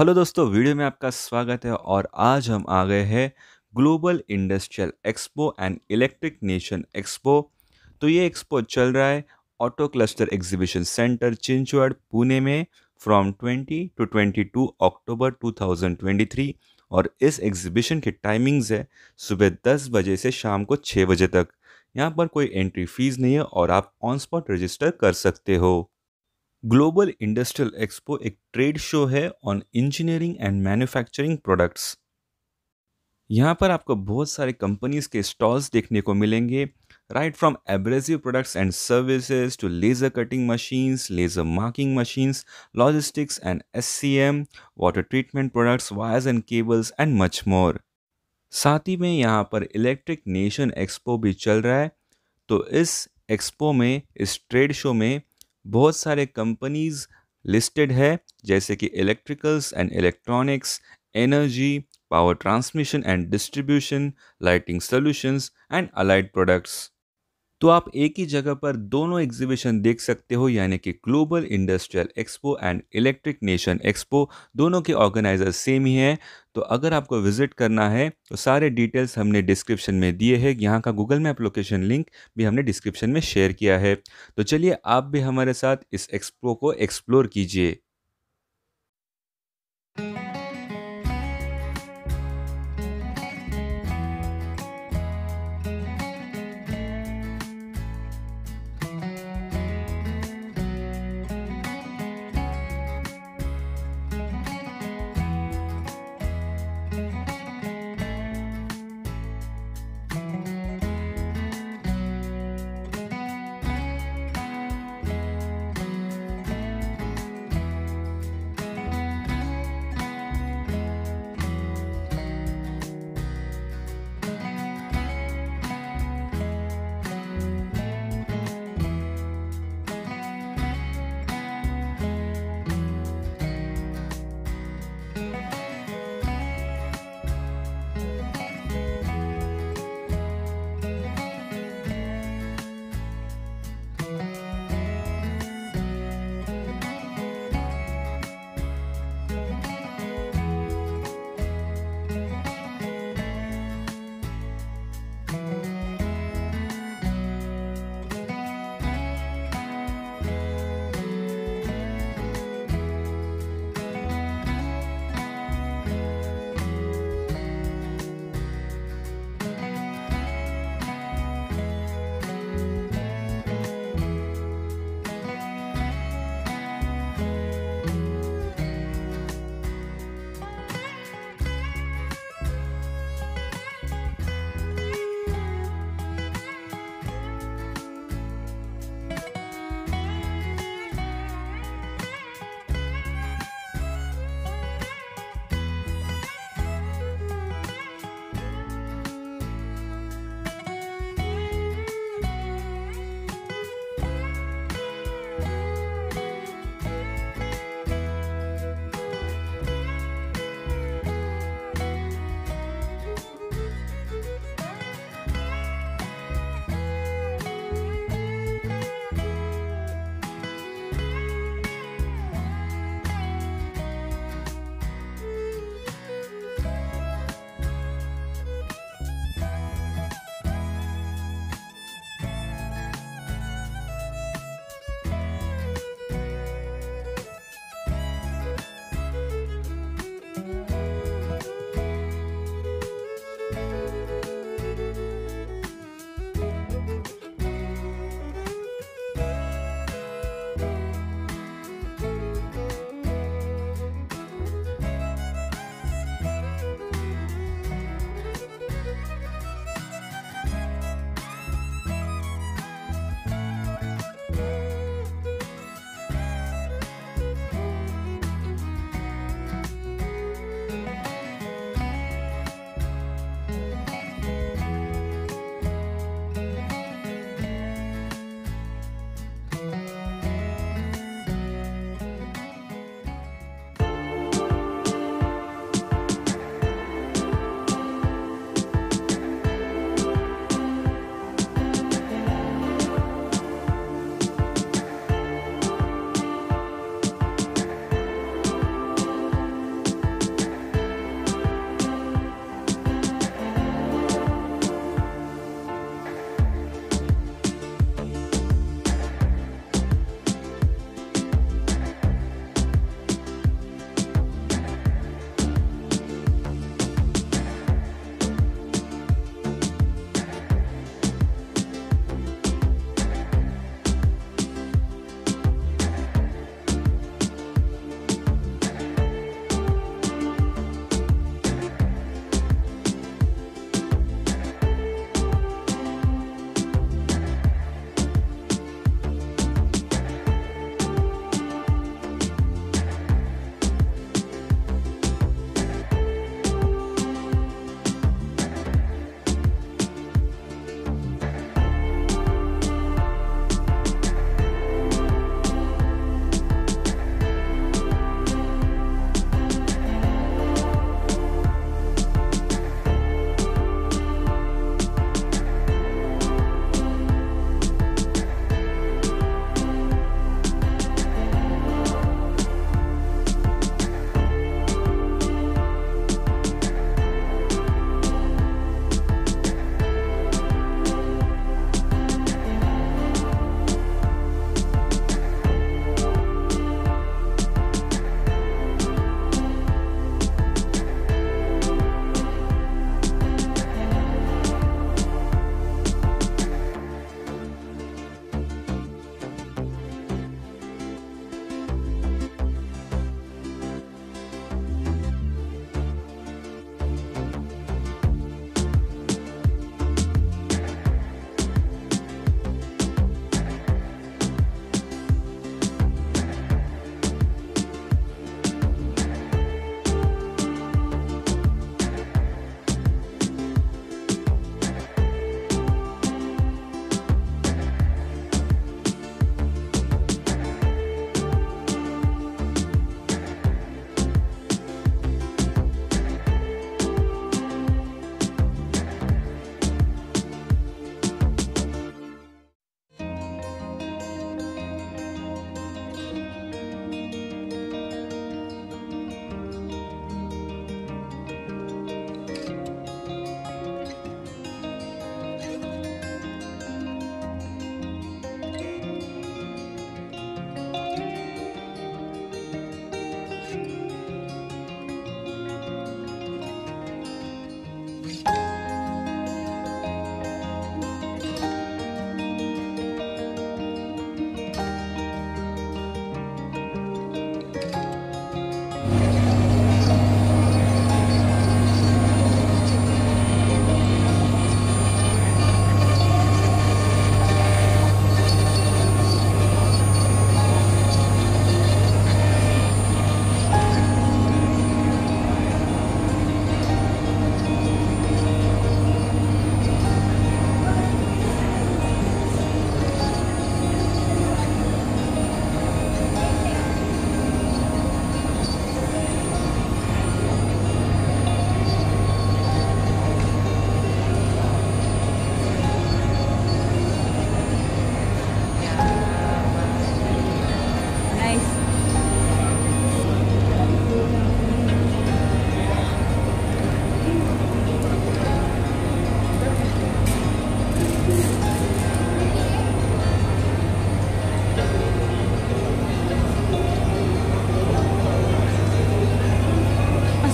Hello दोस्तों, video में आपका स्वागत है और आज हम आ गए हैं global industrial expo and electric nation expo. तो ये एक्सपो चल रहा है auto cluster exhibition centre Chinchwad Pune में फ्रॉम 20 to 22 अक्टूबर 2023 और इस एग्जिबिशन की टाइमिंग्स है सुबह 10 बजे से शाम को 6 बजे तक। यहाँ पर कोई एंट्री फीस नहीं है और आप ऑन स्पॉट रजिस्टर कर सकते हो। ग्लोबल इंडस्ट्रियल एक्सपो एक ट्रेड शो है on engineering and manufacturing products. यहाँ पर आपको बहुत सारे कंपनीज के स्टॉल्स देखने को मिलेंगे, right from abrasive products and services to laser cutting machines, laser marking machines, logistics and SCM, water treatment products, wires and cables and much more. साथ ही में यहाँ पर इलेक्ट्रिक नेशन एक्सपो भी चल रहा है। तो इस एक्सपो में, इस ट्रेड शो में बहुत सारे कंपनीज लिस्टेड है, जैसे कि electricals and electronics, energy, power transmission and distribution, lighting solutions and allied products. तो आप एक ही जगह पर दोनों एग्जीबिशन देख सकते हो, यानी कि global industrial expo and electric nation expo, दोनों के ऑर्गेनाइजर सेम ही हैं। तो अगर आपको विजिट करना है तो सारे डिटेल्स हमने डिस्क्रिप्शन में दिए हैं, यहाँ का गूगल मैप लोकेशन लिंक भी हमने डिस्क्रिप्शन में शेयर किया है। तो चलिए आप भी हमारे साथ इस एक्सपो को एक्सप्लोर कीजिए।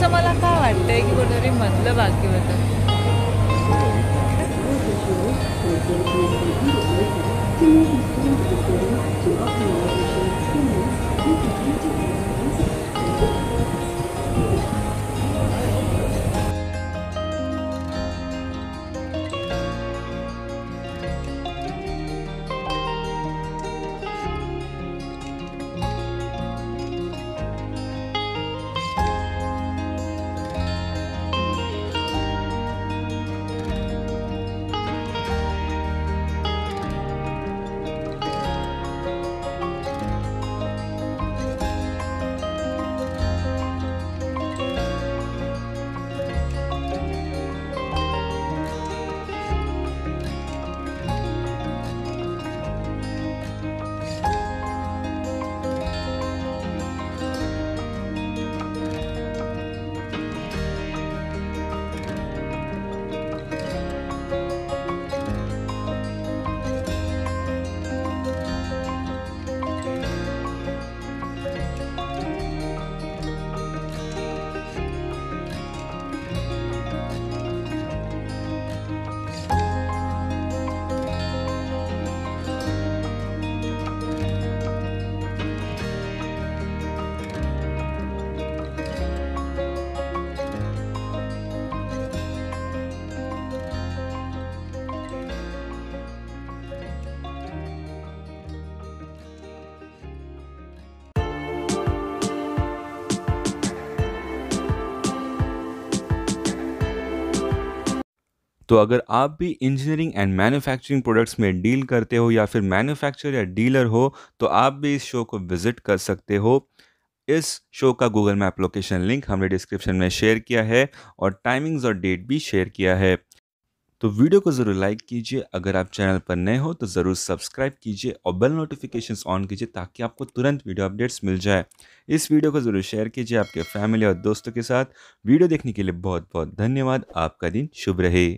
असं मला का वाटतंय की कोणतरी म्हटलं बाकी होतं. तो अगर आप भी इंजीनियरिंग एंड मैन्युफैक्चरिंग प्रोडक्ट्स में डील करते हो या फिर मैन्युफैक्चरर या डीलर हो तो आप भी इस शो को विजिट कर सकते हो. इस शो का गूगल मैप लोकेशन लिंक हमने डिस्क्रिप्शन में शेयर किया है और टाइमिंग्स और डेट भी शेयर किया है. तो वीडियो को ज़रूर लाइक कीजिए. अगर आप चैनल पर नए हो तो ज़रूर सब्सक्राइब कीजिए और बेल नोटिफिकेशंस ऑन कीजिए ताकि आपको तुरंत वीडियो अपडेट्स मिल जाए. इस वीडियो को ज़रूर शेयर कीजिए आपके फैमिली और दोस्तों के साथ. वीडियो देखने के लिए बहुत बहुत धन्यवाद. आपका दिन शुभ रहे.